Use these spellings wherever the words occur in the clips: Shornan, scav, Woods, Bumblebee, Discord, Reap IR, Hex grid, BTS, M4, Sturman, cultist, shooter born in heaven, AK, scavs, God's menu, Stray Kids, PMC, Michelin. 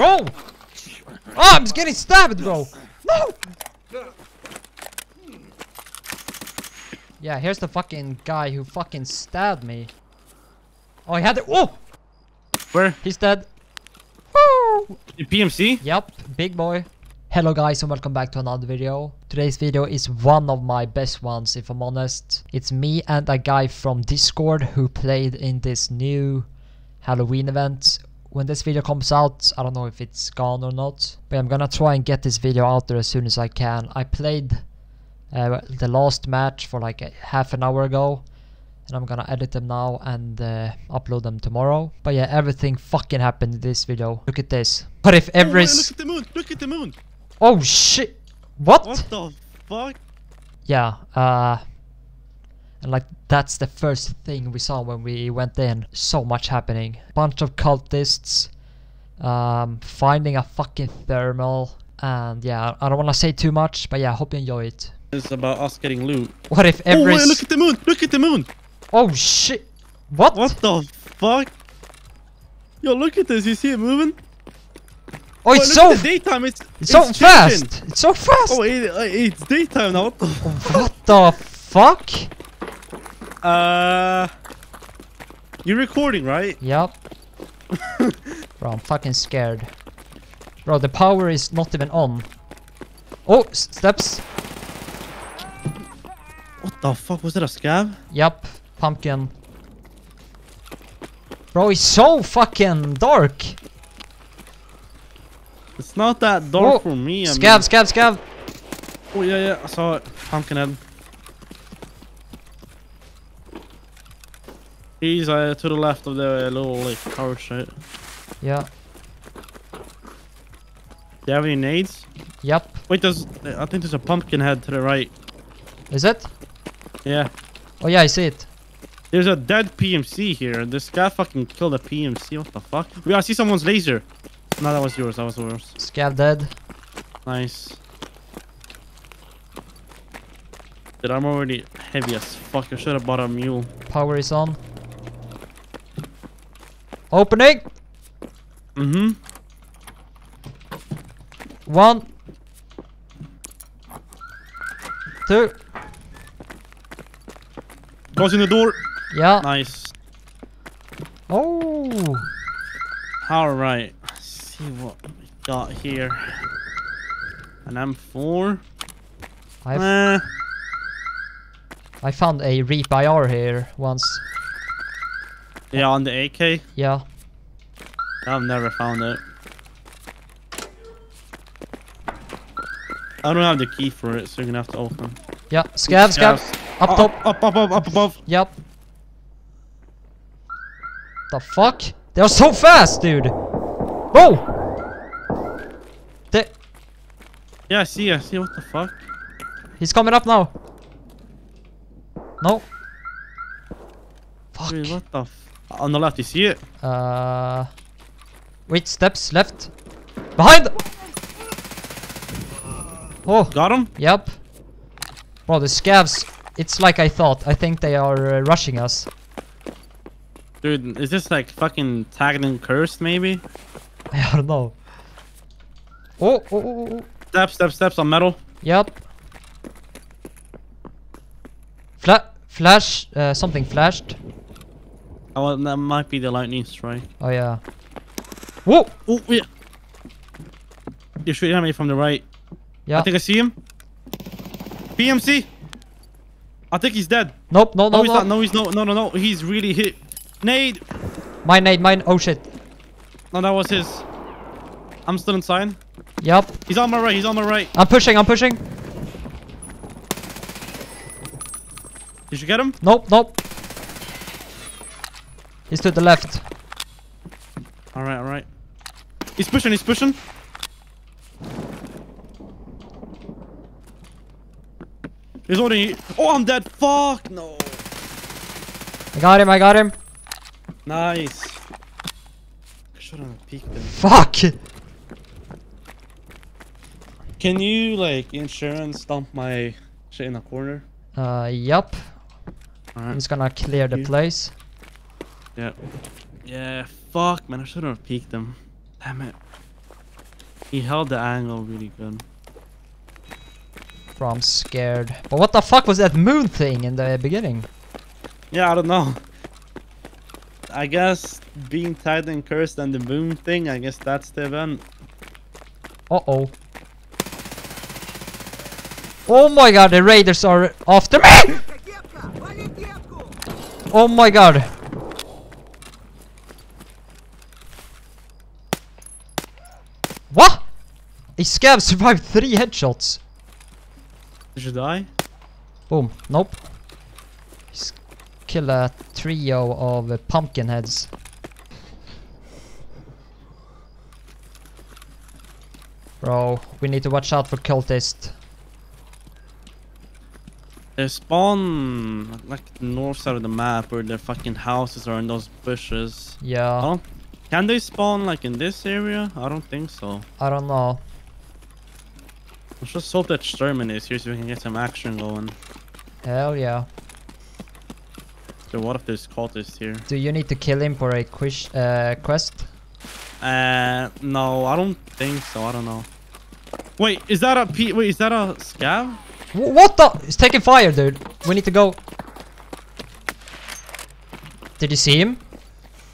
Bro! Oh, I'm just getting stabbed, bro! No! Yeah, here's the fucking guy who fucking stabbed me. Oh, he had the- Oh! Where? He's dead. Woo! The PMC? Yep, big boy. Hello guys and welcome back to another video. Today's video is one of my best ones, if I'm honest. It's me and a guy from Discord who played in this new Halloween event. When this video comes out, I don't know if it's gone or not, but I'm gonna try and get this video out there as soon as I can. I played the last match for like half an hour ago, and I'm gonna edit them now and upload them tomorrow. But yeah, everything fucking happened in this video. Look at this. But if every... Oh, look at the moon! Look at the moon! Oh shit! What? What the fuck? Yeah, and like that's the first thing we saw when we went in. So much happening. Bunch of cultists finding a fucking thermal, and yeah, I don't want to say too much, but yeah, I hope you enjoy it. It's about us getting loot. What if every... Oh wait, look at the moon! Look at the moon! Oh shit! What? What the fuck? Yo, look at this, you see it moving? Oh, it's so... Look at the daytime, it's so fast! It's so fast! Oh, it's daytime now, what the fuck? What the fuck? You're recording, right? Yep. Bro, I'm fucking scared. Bro, the power is not even on. Oh, steps. What the fuck? Was that a scab? Yep, pumpkin. Bro, it's so fucking dark. It's not that dark for me. Scab. Oh, yeah, I saw it. Pumpkin head. He's to the left of the little like power shit. Yeah. Do you have any nades? Yep. Wait, I think there's a pumpkin head to the right. Is it? Yeah. Oh yeah, I see it. There's a dead PMC here. This guy fucking killed a PMC. What the fuck? We gotta see someone's laser. No, that was yours. That was yours. Scav dead. Nice. Dude, I'm already heavy as fuck. I should have bought a mule. Power is on. Opening. One. Two. Closing the door. Yeah. Nice. Oh. All right. Let's see what we got here. An M4. I found a Reap IR here once. Yeah, on the AK? Yeah. I've never found it. I don't have the key for it, so you're gonna have to open. Yeah, scab. Up top. Up above. Yep. The fuck? They're so fast, dude. Whoa! Yeah, I see. What the fuck? He's coming up now. No. Fuck. Wait, what the fuck? On the left, you see it? Wait, steps left. Behind! Oh. Got him? Yep. Bro, the scavs, it's like I thought. I think they are rushing us. Dude, is this like fucking tagged and cursed, maybe? I don't know. Oh. Steps on metal. Yep. Something flashed. Oh, that might be the lightning strike. Oh, yeah. Whoa! Oh, yeah. You're shooting at me from the right. Yeah. I think I see him. PMC! I think he's dead. Nope, no. He's not. No, he's not. No. He's really hit. Nade! Mine. Oh, shit. No, that was his. I'm still inside. Yep. He's on my right. I'm pushing. Did you get him? Nope. He's to the left. Alright. He's pushing. He's only... Oh, I'm dead. Fuck, no. I got him. Nice. I should have peeked him. Fuck. Can you, like, insurance dump my shit in a corner? Yep. Right. I'm just gonna clear the place. Yeah. Fuck, man. I should have peeked them. Damn it. He held the angle really good. Bro, I'm scared. But what the fuck was that moon thing in the beginning? Yeah, I don't know. I guess being tied and cursed and the moon thing, I guess that's the event. Uh-oh. Oh my god, the raiders are after me! Oh my god. What? A scav survived 3 headshots. Did you die? Boom. Nope. Kill a trio of pumpkin heads. Bro, we need to watch out for cultists. They spawn like the north side of the map where their fucking houses are in those bushes. Yeah. Oh, can they spawn like in this area? I don't think so. I don't know. Let's just hope that Sturman is here so we can get some action going. Hell yeah. So what if there's cultists here? Do you need to kill him for a quest? No, I don't think so. I don't know. Wait, is that a scav? What the? It's taking fire, dude. We need to go. Did you see him?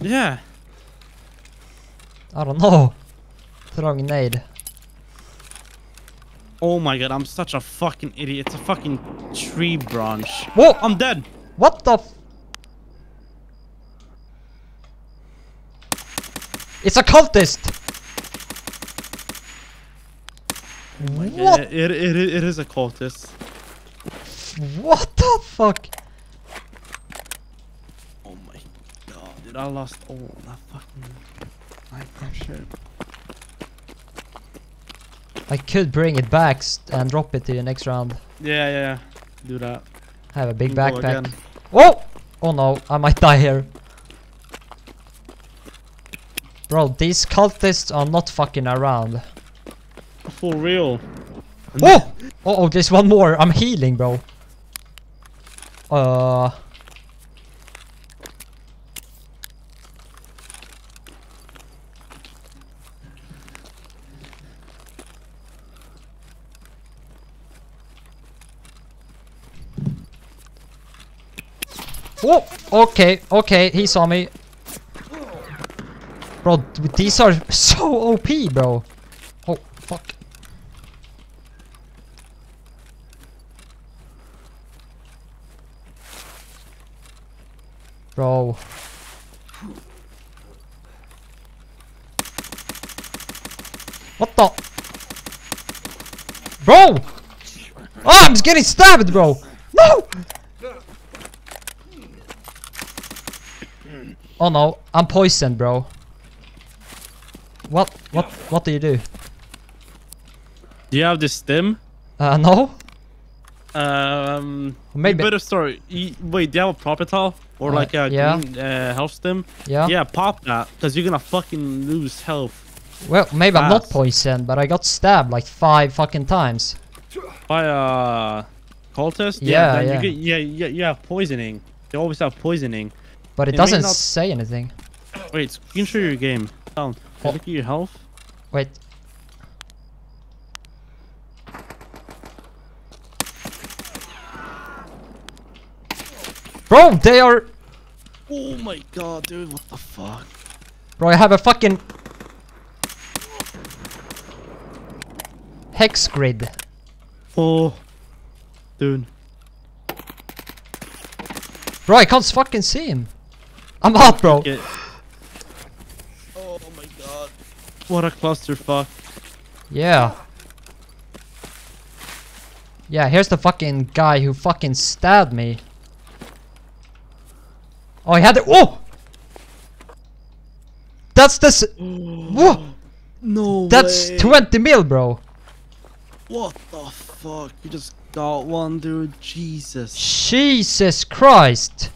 Yeah. I don't know. Throw a grenade. Oh my god, I'm such a fucking idiot. It's a fucking tree branch. Whoa, I'm dead. What the? It's a cultist. What? It is a cultist. What the fuck? Oh my god, dude, I lost all that fucking nightmare shit. I could bring it back and drop it to the next round. Yeah, yeah, do that. I have a big backpack. Whoa! Oh no, I might die here. Bro, these cultists are not fucking around. For real. Whoa! Uh-oh, there's one more. I'm healing, bro. Whoa! Okay, okay, he saw me. Bro, these are so OP, bro. Oh, fuck. Bro. What the? Bro! Oh, I'm getting stabbed, bro! No! Oh no, I'm poisoned, bro. What do you do? Do you have this stim? No. Maybe. Better story. Wait, do you have a propertile? Or like a green, health stim? Yeah. Yeah, pop that, because you're gonna fucking lose health. Well, maybe fast. I'm not poisoned, but I got stabbed like 5 fucking times. By a cultist? Yeah, yeah. You have poisoning. They always have poisoning. But it doesn't say anything. Wait, screenshot your game. Down. Oh. Look at your health. Wait. Bro, they are... Oh my god, dude, what the fuck? Bro, I have a fucking... Hex grid. Oh. Dude. Bro, I can't fucking see him. I'm out, bro. Oh my god. What a clusterfuck. Yeah. Yeah, here's the fucking guy who fucking stabbed me. Oh, he had it. Oh! That's this. Whoa! No. That's way. 20 mil, bro. What the fuck? You just got one, dude. Jesus. Jesus Christ.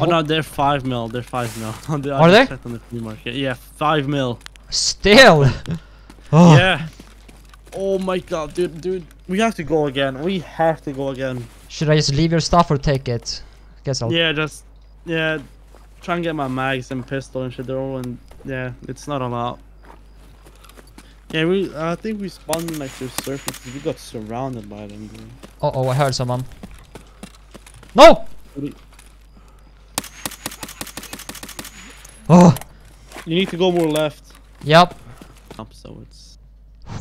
Oh no, they're 5 mil. They're 5 mil. Are they? On the free market. Yeah, 5 mil. Still. Oh. Yeah. Oh my god, dude. We have to go again. We have to go again. Should I just leave your stuff or take it? Yeah, try and get my mags and pistol and shit. They're all in. Yeah, it's not allowed. Yeah, I think we spawned in like the surface. We got surrounded by them. Dude. Uh oh, I heard someone. No! Oh! You need to go more left. Yep. Up, so it's.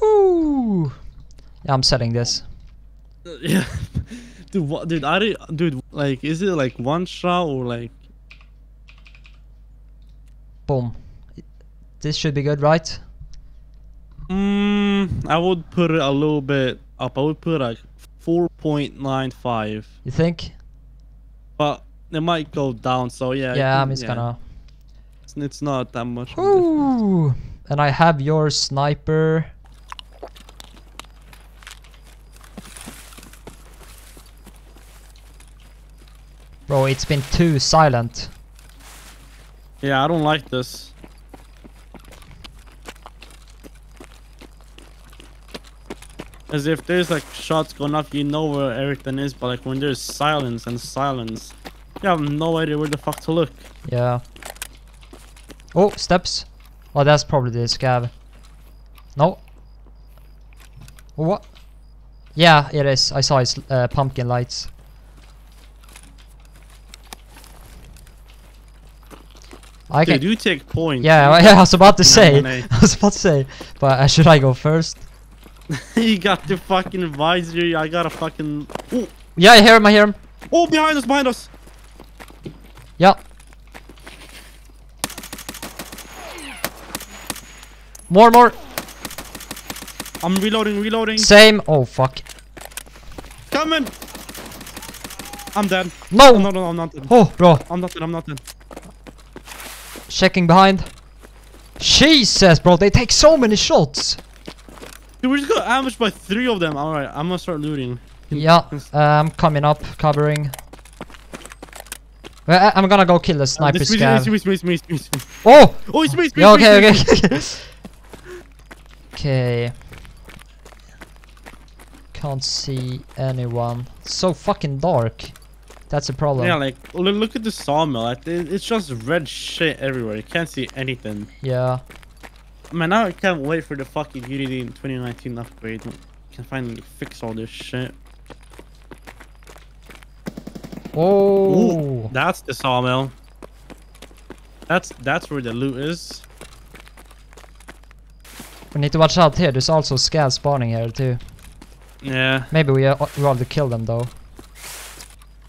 Whoo! Yeah, I'm setting this. Yeah, dude, what, dude, like, is it like one shot or like? Boom. This should be good, right? I would put it a little bit up. I would put like 4.95. You think? But it might go down, so yeah. Yeah, it's gonna. It's not that much. Ooh! And I have your sniper. Bro, it's been too silent. Yeah, I don't like this. As if there's like shots going up, you know where everything is, but like when there's silence and silence, you have no idea where the fuck to look. Yeah. Oh, steps. Oh, that's probably the scab. No. What? Yeah, it is. I saw his pumpkin lights. I can... Dude, you take points. Yeah, I was about to say. But should I go first? He got the fucking visor. I got a fucking... Ooh. Yeah, I hear him, Oh, behind us, Yeah. More. I'm reloading. Same. Oh, fuck. Coming. I'm dead. No. Oh, no, I'm not dead. Oh, bro. I'm not dead. Checking behind. Jesus, bro. They take so many shots. Dude, we just got ambushed by 3 of them. Alright, I'm gonna start looting. Yeah, I'm coming up, covering. I'm gonna go kill the sniper scav. Oh! Oh, it's me, yeah, okay. Okay. Can't see anyone. It's so fucking dark. That's a problem. Yeah, like, look at the sawmill. Like, it's just red shit everywhere. You can't see anything. Yeah. Man, now I can't wait for the fucking Unity in 2019 upgrade. I can finally fix all this shit. Oh, ooh, that's the sawmill. That's where the loot is. We need to watch out here. There's also scavs spawning here too. Yeah. Maybe we ought to kill them though.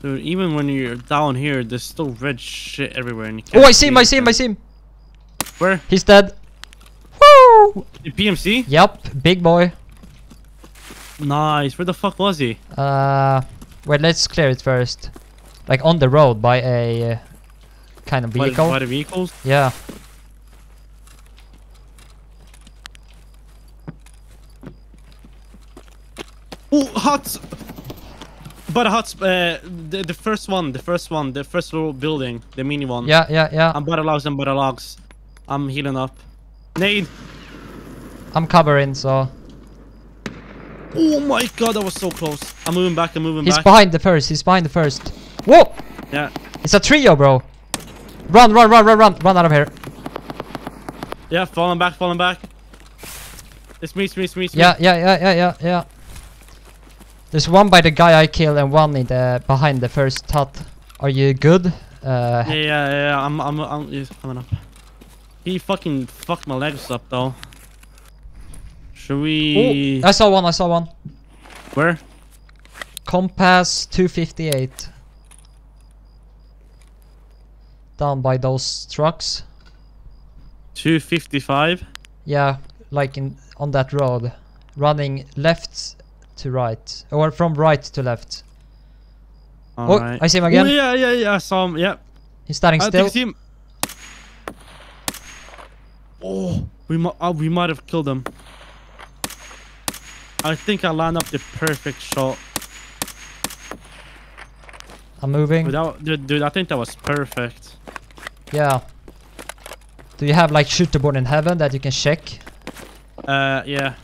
Dude, even when you're down here, there's still red shit everywhere. And you can't I see him. Where? He's dead. Woo! The PMC? Yep, big boy. Nice. Where the fuck was he? Wait, let's clear it first. Like on the road by a kind of vehicle. By the vehicles? Yeah. Oh, huts! But huts, the first little building, the mini one. Yeah. I'm butter logs. I'm healing up. Nade! I'm covering, so... Oh my god, that was so close. I'm moving back, He's behind the first, Whoa! Yeah. It's a trio, bro. Run out of here. Yeah, falling back. It's me. Yeah. There's one by the guy I killed and one in the, behind the first hut. Are you good? Yeah, I'm coming up. He fucking fucked my legs up though. Should we... Ooh, I saw one. Where? Compass 258. Down by those trucks. 255? Yeah, like on that road. Running left to right. Or from right to left. All right. I see him again. Ooh, yeah, I saw him, yeah. He's standing still. I see him. Oh, we might have killed him. I think I lined up the perfect shot. I'm moving. Dude, I think that was perfect. Yeah. Do you have like shooter born in heaven that you can check? Yeah.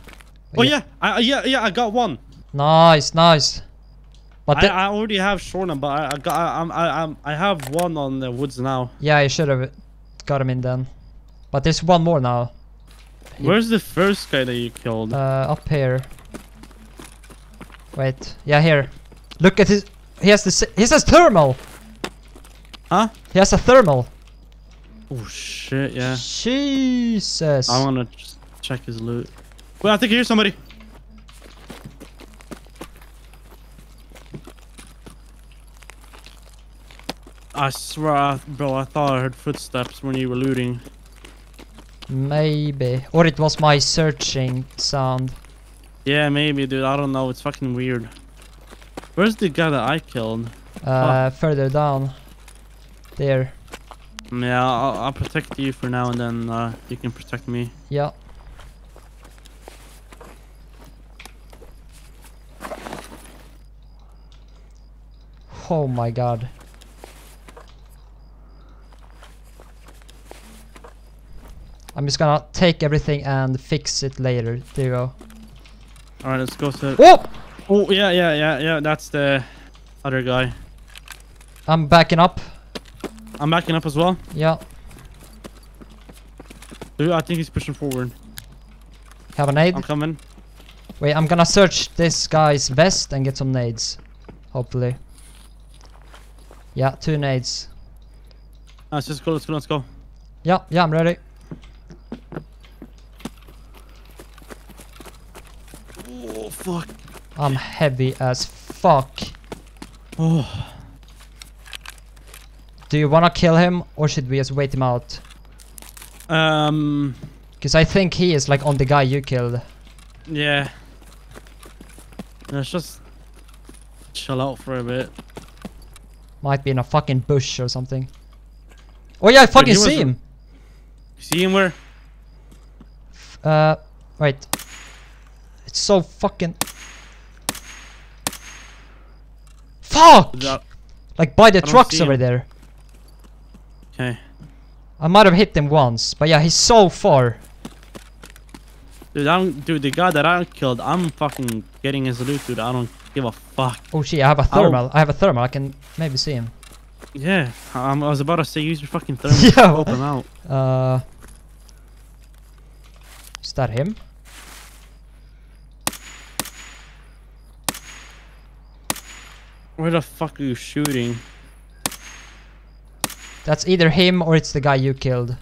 Oh yeah, I got one. Nice. But I already have Shornan, but I have one on the woods now. Yeah, you should have got him in then. But there's one more now. Where's the first guy that you killed? Up here. Wait, yeah, here. Look at his. He has this. He has thermal. Huh? He has a thermal. Oh shit! Yeah. Jesus. I wanna check his loot. Wait, I think I hear somebody. I swear, bro, I thought I heard footsteps when you were looting. Maybe. Or it was my searching sound. Yeah, maybe, dude. I don't know. It's fucking weird. Where's the guy that I killed? Further down. There. Yeah, I'll protect you for now and then you can protect me. Yeah. Oh my god. I'm just gonna take everything and fix it later. There you go. Alright, let's go to... Whoa! Oh, yeah. That's the other guy. I'm backing up. I'm backing up as well? Yeah. Dude, I think he's pushing forward. Have a nade? I'm coming. Wait, I'm gonna search this guy's vest and get some nades. Hopefully. Yeah, 2 nades. Let's just go, let's go. Yeah, I'm ready. Oh, fuck. I'm heavy as fuck. Oh. Do you wanna kill him or should we just wait him out? Because I think he is like on the guy you killed. Yeah. Let's just chill out for a bit. Might be in a fucking bush or something. Oh yeah, I fucking see him. You see him where? Wait. It's so fucking... Fuck! Like by the trucks over there. Okay. I might have hit them once, but yeah, he's so far. Dude, dude, the guy that I killed, I'm fucking getting his loot, dude. I don't give a fuck. Oh shit, I have a thermal. I can maybe see him. Yeah, I was about to say use your fucking thermal to help him out. Is that him? Where the fuck are you shooting? That's either him or it's the guy you killed.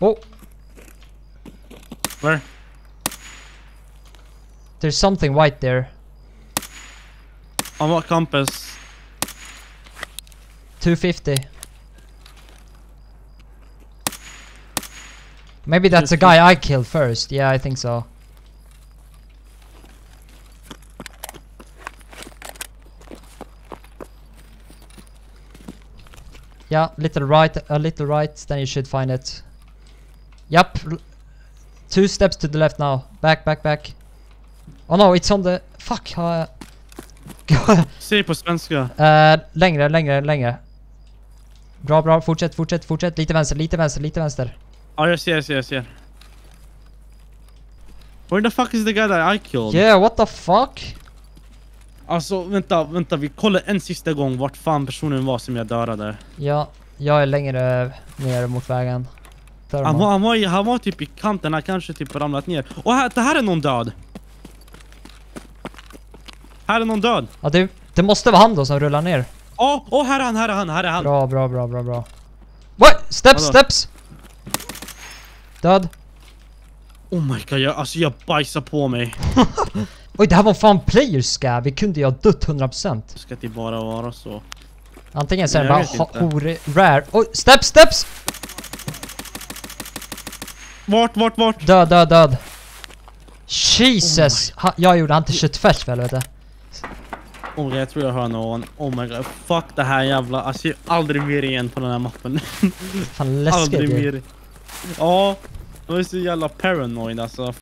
Oh! Where? There's something white there. On what compass? 250. Maybe that's the guy I killed first. Yeah, I think so. Yeah, a little right, then you should find it. Yep, 2 steps to the left now. Back. Oh no, it's on the... Fuck! Se på svenska. Längre. Bra, fortsätt. Lite vänster. Ja, jag ser. Where the fuck is the guy that I killed? Yeah, what the fuck? Alltså, vänta, vi kollar en sista gång vart fan personen var som jag dödade. Ja, jag är längre ner mot vägen. Han var typ i kanten, han kanske typ ramlat ner. Och här, det här är någon död. Här är någon död. Ja, det måste vara han då som rullar ner. Ja, oh, här är han. Bra. What? Steps! Död. Oh my god, jag bajsar på mig. Oj, det här var fan playerscab. Vi kunde ju ha dött 100%. Ska det bara vara så? Antingen så är det bara rare. Oj, steps! Vart? Död. Jesus. Oh jag gjorde inte köttfärs väl, vet du. Oh, jag tror jag hör någon. Oh my god, fuck det här jävla. Jag ser aldrig mer igen på den här mappen. Fan läskigt. Aldrig mer. Ja, det är så jävla paranoid alltså.